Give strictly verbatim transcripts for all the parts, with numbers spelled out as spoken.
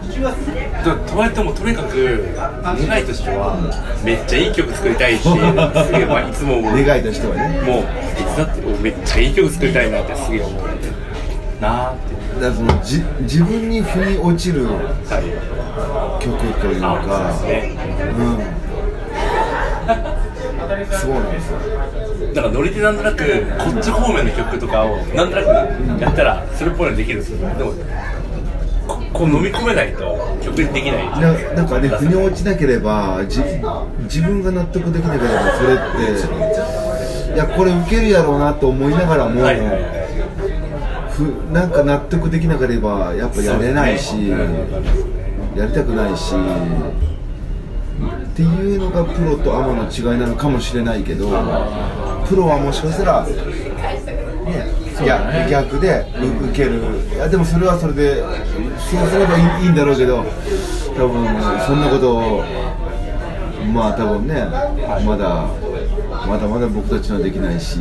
とはいってもとにかく願いとしてはめっちゃいい曲作りたいし、すげえまあいつも願いとしてはね、もういつだってめっちゃいい曲作りたいなってすげえ思うなあって。だからそのじ自分に腑に落ちる曲というか、うん、そうなんですよ。なんかノリでなんとなくこっち方面の曲とかをなんとなくやったらそれっぽいのできるんですけど、でもここう飲み込めないと曲にできない。な, なんかね、腑に落ちなければ、じ自分が納得できなければ、それっていやこれウケるやろうなと思いながらも、なんか納得できなければやっぱやれないし、ね、やりたくないし。っていうのがプロとアマの違いなのかもしれないけど、プロはもしかしたら、ね、いや逆で受ける、いやでもそれはそれでそうすればいいんだろうけど、多分そんなことをまあ多分ね、まだまだまだ僕たちはできないし、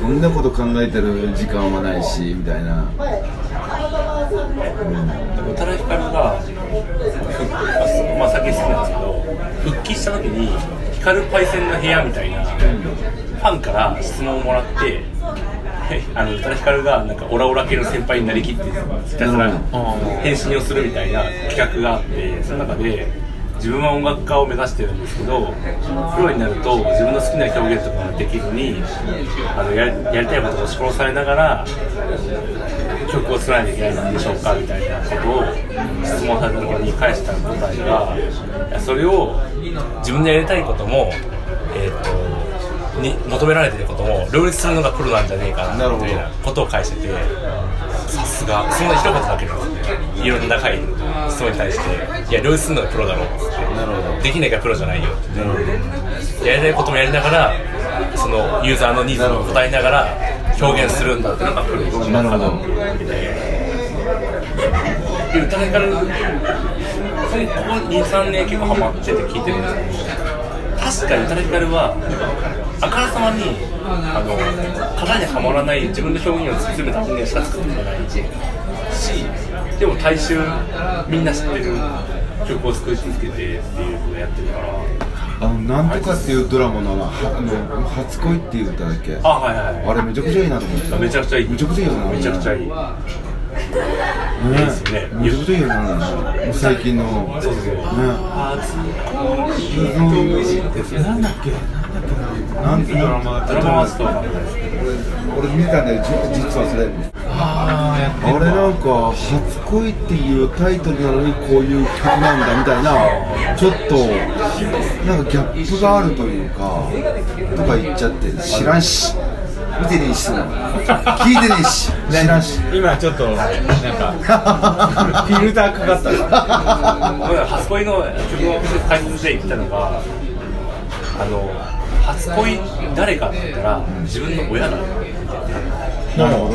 そんなこと考えてる時間はないしみたいな。宇多田ヒカルがまあ先に好きなんですけど、復帰した時に「光パイセンの部屋」みたいなファンから質問をもらって、宇多田ヒカルがなんかオラオラ系の先輩になりきってひたすら変身をするみたいな企画があって、その中で自分は音楽家を目指してるんですけど、プロになると自分の好きな表現とかができずに、あの や, やりたいことを押し殺されながら曲を作らないといけないんでしょうかみたいなことを質問された時に返した答えが、それを自分でやりたいことも、えー、とに求められていることも両立するのがプロなんじゃねえかなみたいなことを返してて、さすがそんな一言だけでいろんな長い質問に対して「いや両立するのがプロだろう」って、できないからプロじゃないよって、やりたいこともやりながらそのユーザーのニーズに応えながら表現するんだってのがプロの仕方を見て。宇多田ヒカル、ここに、さんねん結構ハマってて聞いてるんですけど、確かに宇多田ヒカルはあからさまにあの型にはまらない自分の表現を突き詰めた人間しか作ってないし、でも大衆みんな知ってる曲を作り続けてっていうことをやってるから。あのなんとかっていうドラマの「初恋」っていう歌だっけ、あれめちゃくちゃいいなと思って、めちゃくちゃいい、めちゃくちゃいいよな、めちゃくちゃいい、いいですよね、めちゃくちゃいいよな、最近の、そうそうそう、なんだっけ、なんてドラマだったの、俺見たんだよ実はそれ。あれなんか「初恋」っていうタイトルなのにこういう曲なんだみたいな、ちょっとなんかギャップがあるというかとか言っちゃって、知らんし見てねえし聞いてねえし知らんし、今ちょっとなんかフィルターかかったから初恋の曲を解説で言ったのが、あの初恋誰かって言ったら自分の親だって言って、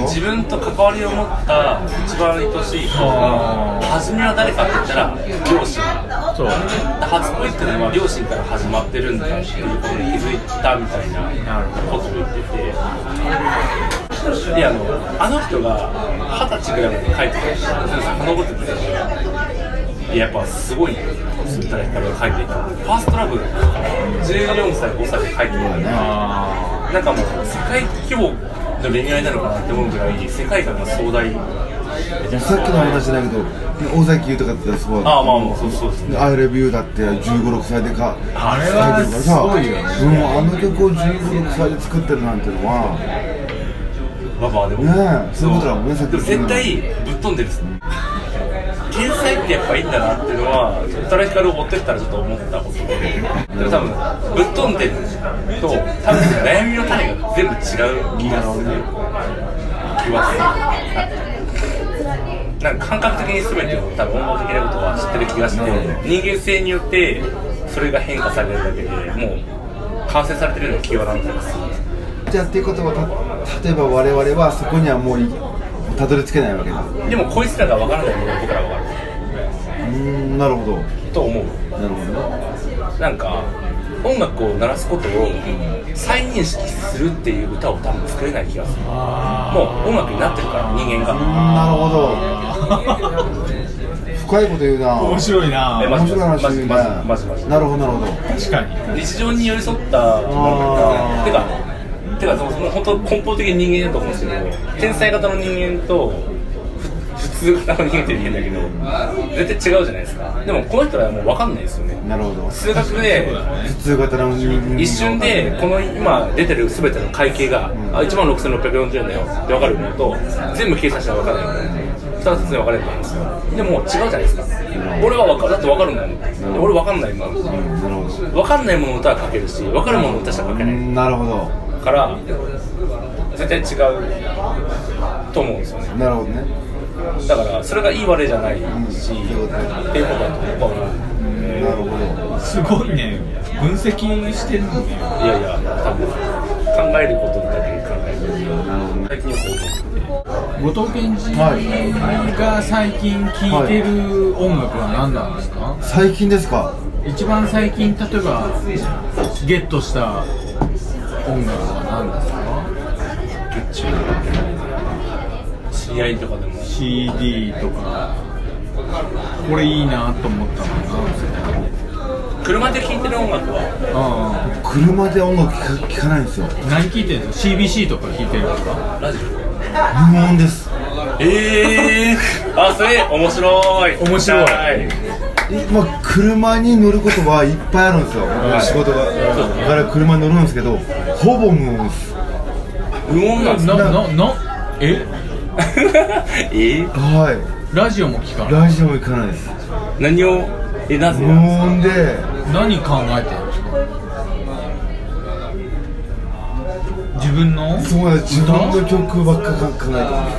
自分と関わりを持った一番愛しい人が初めは誰かって言ったら両親、初恋っていうのは両親から始まってるんだっていうことに気づいたみたいなことを言ってて、であのあの人が二十歳ぐらいまで帰ってきたんですよ、さかのぼってくれたらやっぱすごい宇多田ヒカルが帰ってきたファーストラブじゅうよんさいごさいで帰ってきたんで、なんかもう世界規模の恋愛なのかなって思うぐらい世界観が壮大。さっきの話だけど尾崎豊ってすごい、ああまあまあそうそうですね、アイレビューだってじゅうごろくさいでかあれはすごいよね、あの曲をじゅうごろくさいで作ってるなんてのは、まあまあでもね、そういうことだもんね、でも絶対ぶっ飛んでるっすね、天才ってやっぱいいんだなっていうのは宇多田ヒカルを追ってったらちょっと思ったことで、それ多分ぶっ飛んでると多分悩みの種が全部違う気がする気はする、なんか感覚的に全てを多分音楽的なことは知ってる気がして、人間性によってそれが変化されるだけでもう完成されてるのが気はなんです。じゃあっていうことは、例えば我々はそこにはもういたどり着けないわけだ。でもこいつらが分からないものを僕らは分かる。うーん、なるほど。と思う。なるほど。なんか音楽を鳴らすことを再認識するっていう歌を多分作れない気がする。もう音楽になってるから人間が。なるほど。深いこと言うな。面白いな。面白い話だね。なるほどなるほど。確かに日常に寄り添ったてかてかその本当根本的に人間だと思うんですけど、天才型の人間と普通型の人間って言うんだけど絶対違うじゃないですか。でもこの人はもう分かんないですよね。なるほど。数学で普通型の人間一瞬でこの今出てる全ての会計が いちまんろくせんろっぴゃくよんじゅうえんだよって分かるのと全部計算したら分からないのでふたつに分かれると思うんですよ。でも違うじゃないですか。俺は分かるだって分かるんだもん。俺分かんないもん。分かんないものの歌は書けるし分かるものの歌しか書けない。なるほど。だから絶対違うと思うんですよね。なるほどね。だからそれがいい悪いじゃないし、うん、っていうことだと思う。すごいね、分析してるのね。いやいや、多分考えることだけ考える。最近よく後藤健二が最近聴いてる音楽は何なんですか？はい、最近ですか？一番最近、例えばゲットした音楽は何ですか？知り合いとかでもシーディー とか、これいいなと思ったのが車で聴いてる音楽は、ああ車で音楽聴かないんですよ。何聴いてるんですか？ シービーシー とか聴いてるんですか？ラジオ無音です。ええー、あ、それ面白い面白い。まあ、車に乗ることはいっぱいあるんですよ、はい、仕事がだから車に乗るんですけど、ほぼ無音です。無音なんですか？な、な、な、ええ、はい、ラジオも聞かない。ラジオも聞かないです。何を、え、なぜ無音で何考えてるんですか？自分のそうだ、自分の曲ばっか考えてま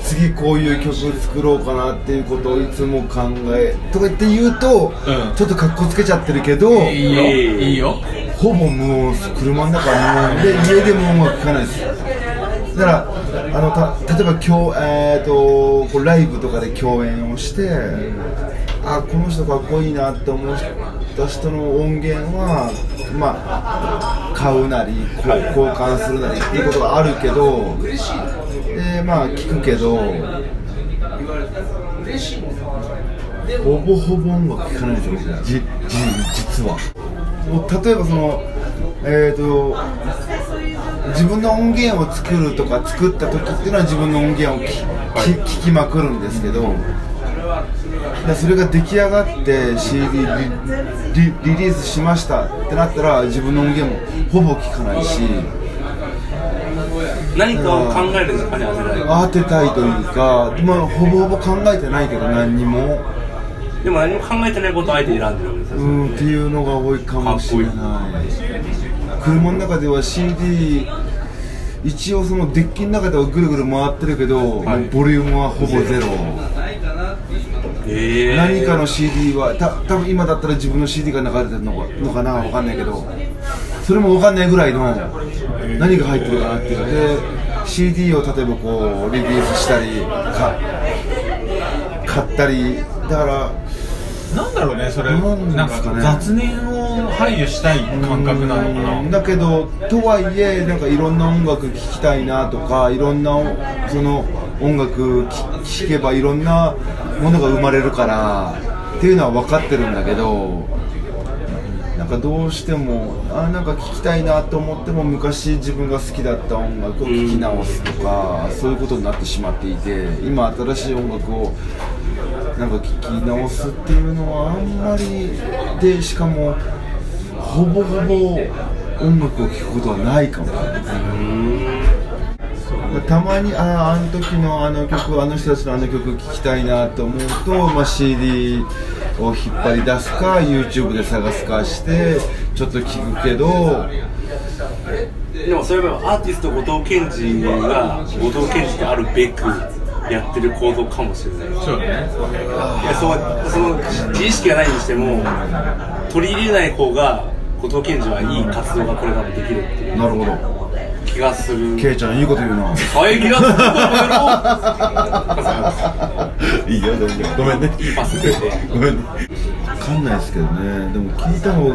す。次こういう曲作ろうかなっていうことをいつも考えとか言って言うと、うん、ちょっとかっこつけちゃってるけど、えー、いいよ、いいよ。ほぼ無音です。車の中は無音で家でも音楽聞かないです。だからあのた例えば今日、えー、とこうライブとかで共演をして、うん、あ、この人かっこいいなって思った人の音源は、まあ、買うなり交換するなりっていうことがあるけど、で、まあ、聞くけどほぼほぼ音楽聞かないですよ、じじ実は。もう例えばその、えー、と自分の音源を作るとか作った時っていうのは自分の音源を聞きまくるんですけど、それが出来上がって シーディー リ, リ, リリースしましたってなったら自分の音源もほぼ聞かないし、何かを考える時間に当てたいというか、まあ、ほぼほぼ考えてないけど何にも。でも何も考えてないことをあえて選んでるんですよ。うんっていうのが多いかもしれない。車の中では シーディー 一応そのデッキの中ではぐるぐる回ってるけど、はい、ボリュームはほぼゼロ。えー、何かの シーディー はた多分今だったら自分の シーディー が流れてるのか、のかなわかんないけど、それもわかんないぐらいの何が入ってるかなっていうので シーディー を例えばこうリリースしたりか買ったり、だからなんだろうね、それなんか雑念を排除したい感覚なのかな。だけどとはいえなんかいろんな音楽聴きたいなとか、いろんなその音楽聴けばいろんなものが生まれるからっていうのは分かってるんだけど、なんかどうしてもあなんか聴きたいなと思っても昔自分が好きだった音楽を聴き直すとか、うん、そういうことになってしまっていて、今新しい音楽をなんか聞き直すっていうのはあんまりで、しかもほぼほぼ音楽を聴くことはないかもしれない。たまにあああの時のあの曲、あの人たちのあの曲聴きたいなと思うと、まあ、シーディー を引っ張り出すか YouTube で探すかしてちょっと聴くけど。でもそれはアーティスト後藤健二が後藤健二であるべくやってる行動かもしれない。そうね。その自意識がないにしても取り入れない方が後藤健二はいい活動がこれからできるっていう。なるほど。気がする。ケイちゃんいいこと言うな。はい、気がする。いいよ、ごめんね。いいパスで。ごめんね。わかんないですけどね。でも聞いた方が。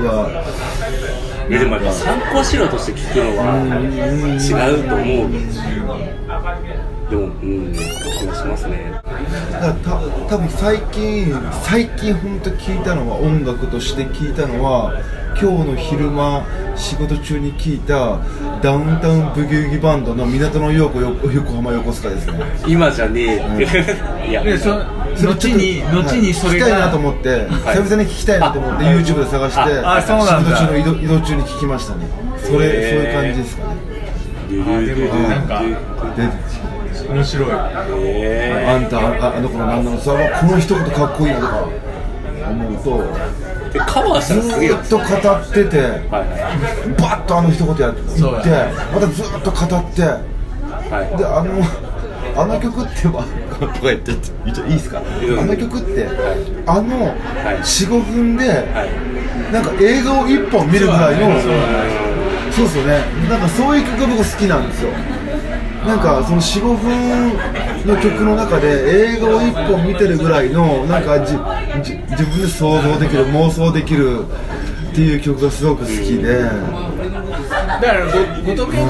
でもやっぱ参考資料として聞くのは違うと思う。でも、うん、気がしますね。だからた多分最近最近本当聞いたのは、音楽として聞いたのは、今日の昼間仕事中に聞いたダウンタウンブギウギバンドの港の陽子横浜横須賀ですね。今じゃねえ。いや後に後にそれが聞きたいなと思って、久々に聞きたいなと思って YouTube で探して、仕事中の移動中に聞きましたね。それそういう感じですかね。でもなんか面白い。あんたあの子の何なのさ、この一言かっこいいなとか思うと。ずっと語ってて、バッとあの一言やって、またずっと語って、で、あの、あの曲ってば、とか言って、いいですか、あの曲って、あのよん、ごふんで、なんか映画をいっぽん見るぐらいの、そうですよね、なんかそういう曲が僕、好きなんですよ。なんかそのよん、ごふんの曲の中で映画をいっぽん見てるぐらいの、なんかじじ自分で想像できる、妄想できるっていう曲がすごく好きで、だから後藤健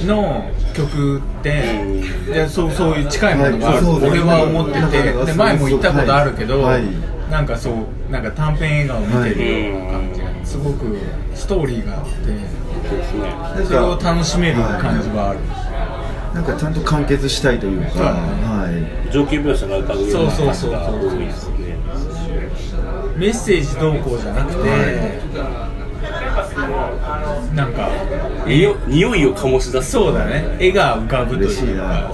二の曲って、うん、でそうそういう近いものがある、俺は思ってて、で前も言ったことあるけど、はい、なんかそうなんか短編映画を見てるような感じが、はい、すごくストーリーがあって、それを楽しめる感じはある。はい、なんかちゃんと完結したいというか、情景描写が歌うような方が多いですね。メッセージどうこうじゃなくて、はい、なんか匂いを醸し出す。そうだね、絵が浮かぶというか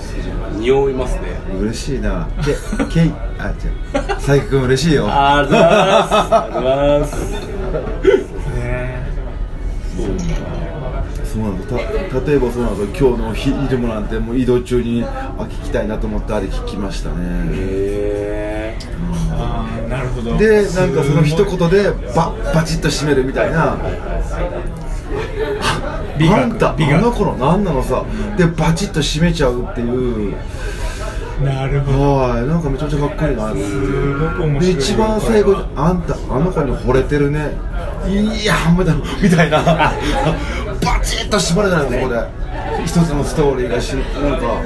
匂いますね。嬉しいな。けけいあじゃあ佐伯君嬉しいよ。ありがとうございます。ね。そうなんです。た例えばそうなんです。今日の昼もなんてもう移動中にあ聞きたいなと思ってあれ聞きましたね。へー、あー、なるほど。でなんかその一言でババチッと締めるみたいな。あんたあの頃なんなのさでバチッと締めちゃうっていう。なるほど。はい、なんかめちゃめちゃかっこいいな。すごく面白い。で一番最後にあんたあの子に惚れてるね。いやあんまだみたいな。バチッと縛れないの、ここで一つのストーリーがしなんか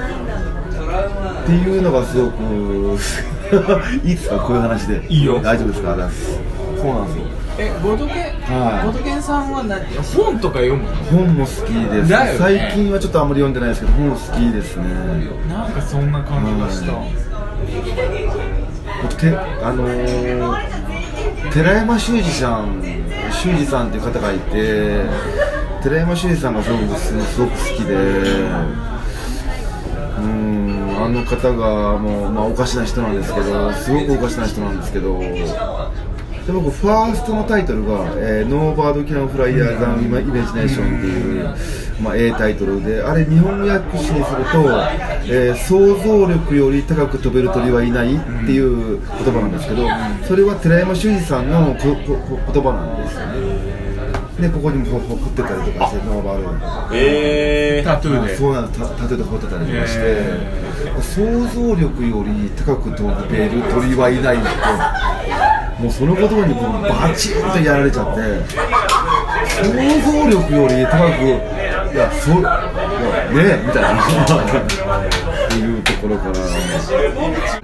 っていうのがすごくいいですか、こういう話で。いいよ、大丈夫ですか。そうなんですよ。えごとけごとけんさんは何本とか読むの？本も好きです。最近はちょっとあんまり読んでないですけど、本好きですね。なんかそんな感じがした。あの寺山修司さん修司さんっていう方がいて。寺山修司さんがすごくすごく好きで、うんあの方がもう、まあ、おかしな人なんですけど、すごくおかしな人なんですけど、で僕ファーストのタイトルが「No Bird Can Fly Higher Than Imagination」っていう、まあ、A タイトルで、あれ日本語訳詞にすると、えー「想像力より高く飛べる鳥はいない」っていう言葉なんですけど、それは寺山修司さんのここ言葉なんですよね。でここにも彫ってたりとかして、ノーバルタトゥーでそうなの、タトゥーで彫ってたりとかして、想像力より高く飛べる鳥はいないって、もうその言葉にこうバチンとやられちゃって、想像力より高くいやそねえみたいなっていうところから。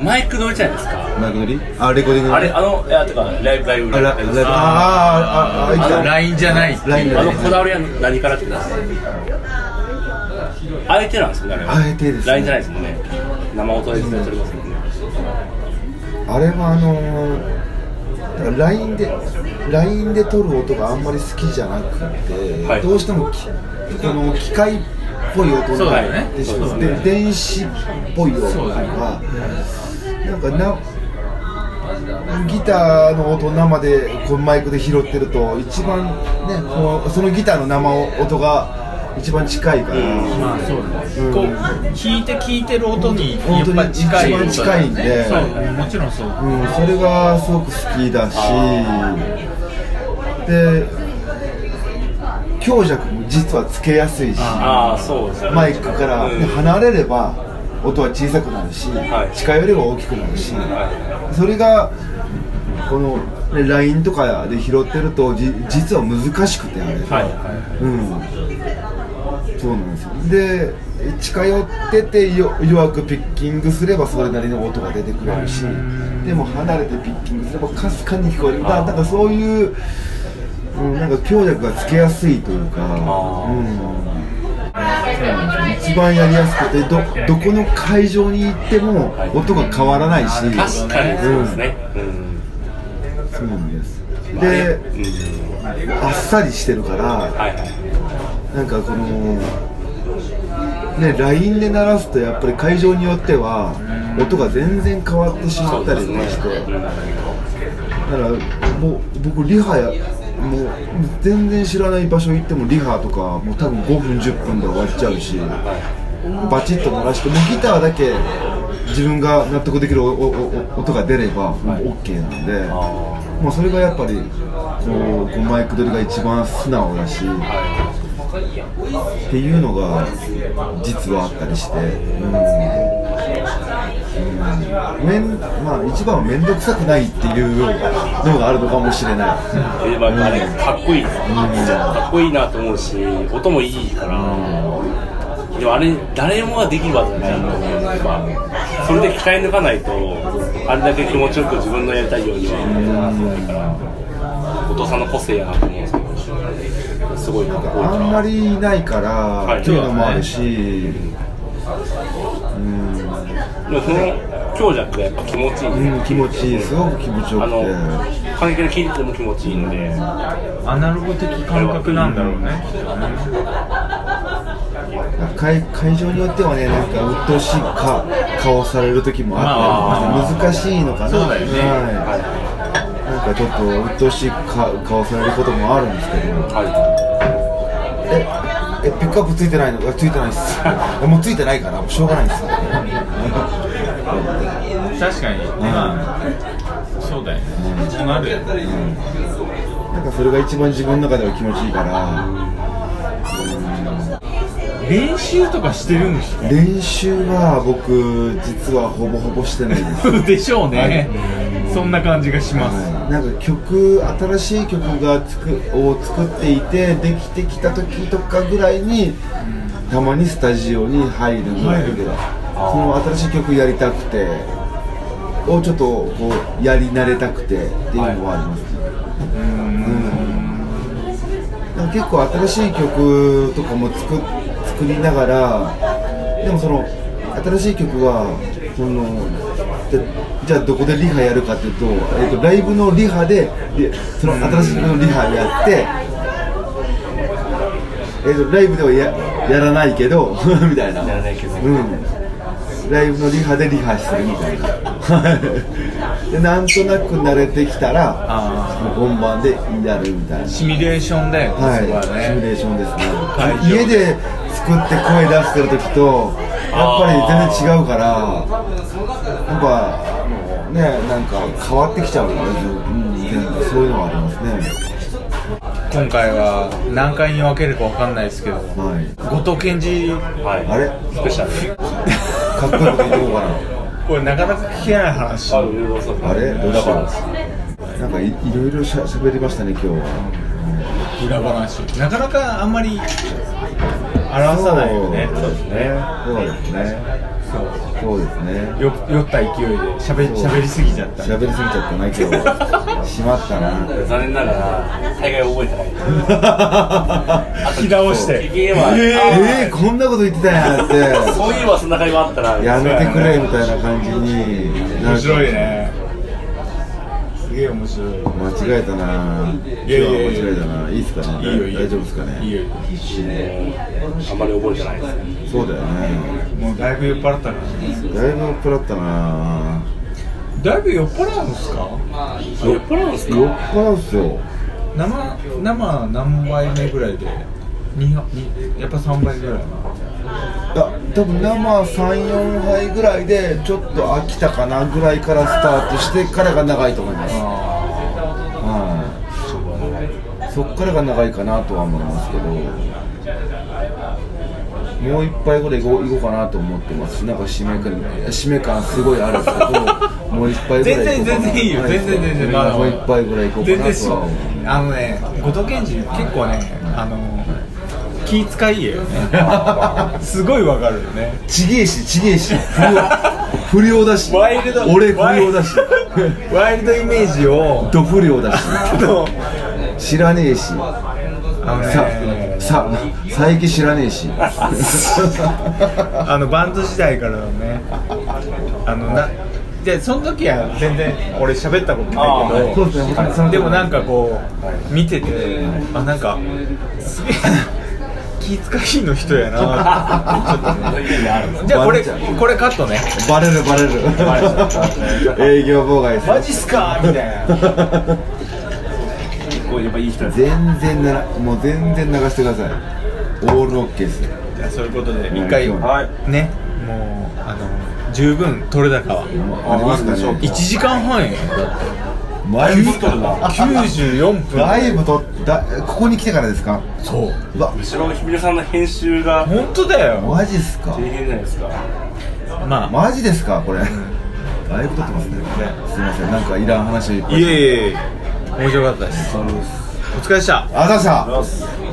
マイク乗りじゃないですか。マイク乗り、あレコーディング、あれあのいやとかライブライブライブ、ああラインじゃない、ライン、あのこだわりは何からって言うんですか。あえてなんですよね。あえてです。ラインじゃないですもんね。生音ですね。それこそあれはあのラインでラインで撮る音があんまり好きじゃなくて、どうしてもこの機械っぽい音になってしまって、電子っぽい音がなんかな。ギターの音を生でこうマイクで拾ってると一番ね、このそのギターの生音が一番近いから、まあそうですね、こう弾いて聴いてる音にやっぱ近い、一番近いんで、もちろんそう、うんそれがすごく好きだし、で強弱も実はつけやすいし、マイクから離れれば音は小さくなるし、近寄れば大きくなるし、それがこのラインとかで拾ってるとじ実は難しくて、あれ、うんそうなんですよ。で近寄っててよ弱くピッキングすればそれなりの音が出てくれるし、でも離れてピッキングすればかすかに聞こえる。だからそういう、うん、なんか強弱がつけやすいというか、うん、一番やりやすくて ど, どこの会場に行っても音が変わらないし、確かにそうですね、うん、そうなんです。で、うん、あっさりしてるから、はいはい、なんかこの、ね、ライン で鳴らすとやっぱり会場によっては音が全然変わってしまったりとかして、ね、だからもう僕リハやもう全然知らない場所行ってもリハとかもう多分ごふんじゅっぷんで終わっちゃうし、バチッと鳴らしてもうギターだけ自分が納得できるおおお音が出れば オーケー なんで、はい、まあそれがやっぱりこうマイク取りが一番素直だし、はい、っていうのが実はあったりして、うんうん、めんまあ、一番は面倒くさくないっていうのがあるのかもしれない。あれかっこいい、うん、かっこいいなと思うし、音もいいから。うん、でもあれ誰もができるわけじゃないですか。それで鍛え抜かないとあれだけ気持ちよく自分のやりたいようにはならないから、お父さんの個性やなと思うんですけど、すごいかっこいいから、あんまりいないからっていうのもあるし、でもその強弱がやっぱ気持ちいいですね。気持ちいい、すごく気持ちよくて関係で聴いてても気持ちいいので、アナログ的感覚なんだろうね。会, 会場によってはね、なんか鬱陶しいか顔される時もあったり、難しいのかな、そうだよね、はい、なんかちょっと鬱陶しいか顔されることもあるんですけど、はい、ええピックアップついてないの、ついてないっすもうついてないからもうしょうがないっす確かに、うん、そうだよね、うん、なる、うん、なんかそれが一番自分の中では気持ちいいから。練習とかしてるんですか？練習は僕実はほぼほぼしてないですでしょうね、はい、そんな感じがします、はい、なんか曲、新しい曲がつくを作っていてできてきた時とかぐらいに、うん、たまにスタジオに入るぐらいだけど、その新しい曲やりたくてをちょっとこうやり慣れたくてっていうのはあります、はい、うん、結構新しい曲とかも作っ作りながら、でもその新しい曲はそのじゃあどこでリハやるかっていうと、えっとライブのリハでその新しい曲のリハやって、えっとライブでは や, やらないけどみたいな、うん、ライブのリハでリハするみたいなで、なんとなく慣れてきたら本番でやるみたいなシミュレーションだよね、はい、シミュレーションですね。家で作って声出してる時とやっぱり全然違うから、やっぱね、なんか変わってきちゃうから、うん、そういうのはありますね。今回は何回に分けるか分かんないですけど、はい、後藤健二、はい、あれスペシャルかっこよく言ってこうかなこれなかなか聞けない話、あれどうした、なんか い, いろいろしゃべりましたね今日は。裏話なかなかあんまり表さないよね。そうですね。そうですね。そうですね。酔った勢いでしゃべりすぎちゃった。しゃべりすぎちゃったな今日。しまったな。残念ながら大概覚えてない。引き直して。ええこんなこと言ってたやんって。そういえばそんな会話あったら。やめてくれみたいな感じに。面白いね。すげえ面白い。間違えたな。いやいや間違えたな。いいっすかね。大丈夫ですかね。いいよ。あんまり覚えてないですね。そうだよね。もうだいぶ酔っ払ったな。だいぶ酔っ払ったな。だいぶ酔っ払うんですか。酔っ払うんですか。酔っ払うんすよ。生生何杯目ぐらいで、ににやっぱ三杯ぐらい。あ、多分生三四杯ぐらいでちょっと飽きたかなぐらいからスタートしてからが長いと思います。はい。そっからが長いかなとは思いますけど。もう一杯ぐらい行こうかなと思ってます。なんか締め感、締め感すごいあるけど、もう一杯ぐらい行こうかな。全然全然いいよ。全然全然まだもう一杯ぐらい行こうかなとは思う。あのね、後藤健二結構ね、あの気使いえよね。すごいわかるよね。ちげえしちげえし不良だし、俺不良だし、ワイルドイメージをど不良だし、知らねえし、さ佐伯知らねえし、あのバンド時代からのね、あのなでその時は全然俺喋ったことないけど、でもなんかこう見てて、あなんかすげえ気遣いの人やな。じゃあこれこれカットね。バレるバレる。営業妨害。マジっすかみたいな。やっぱいい人全然ならもう全然流してください。オールオッケーです。じゃあそういうことで一回ねもうあの十分取れ高はいちじかんはんや。だってきゅうじゅうよんぷん。だいぶとだここに来てからですか。そう。わ後ろのひびるさんの編集が本当だよ。マジっすか。大変じゃないですか。まあマジですかこれ。だいぶ取ってますね。すみませんなんかいらん話。いえいえ。面白かったです。お疲れでした。ありがとうございました。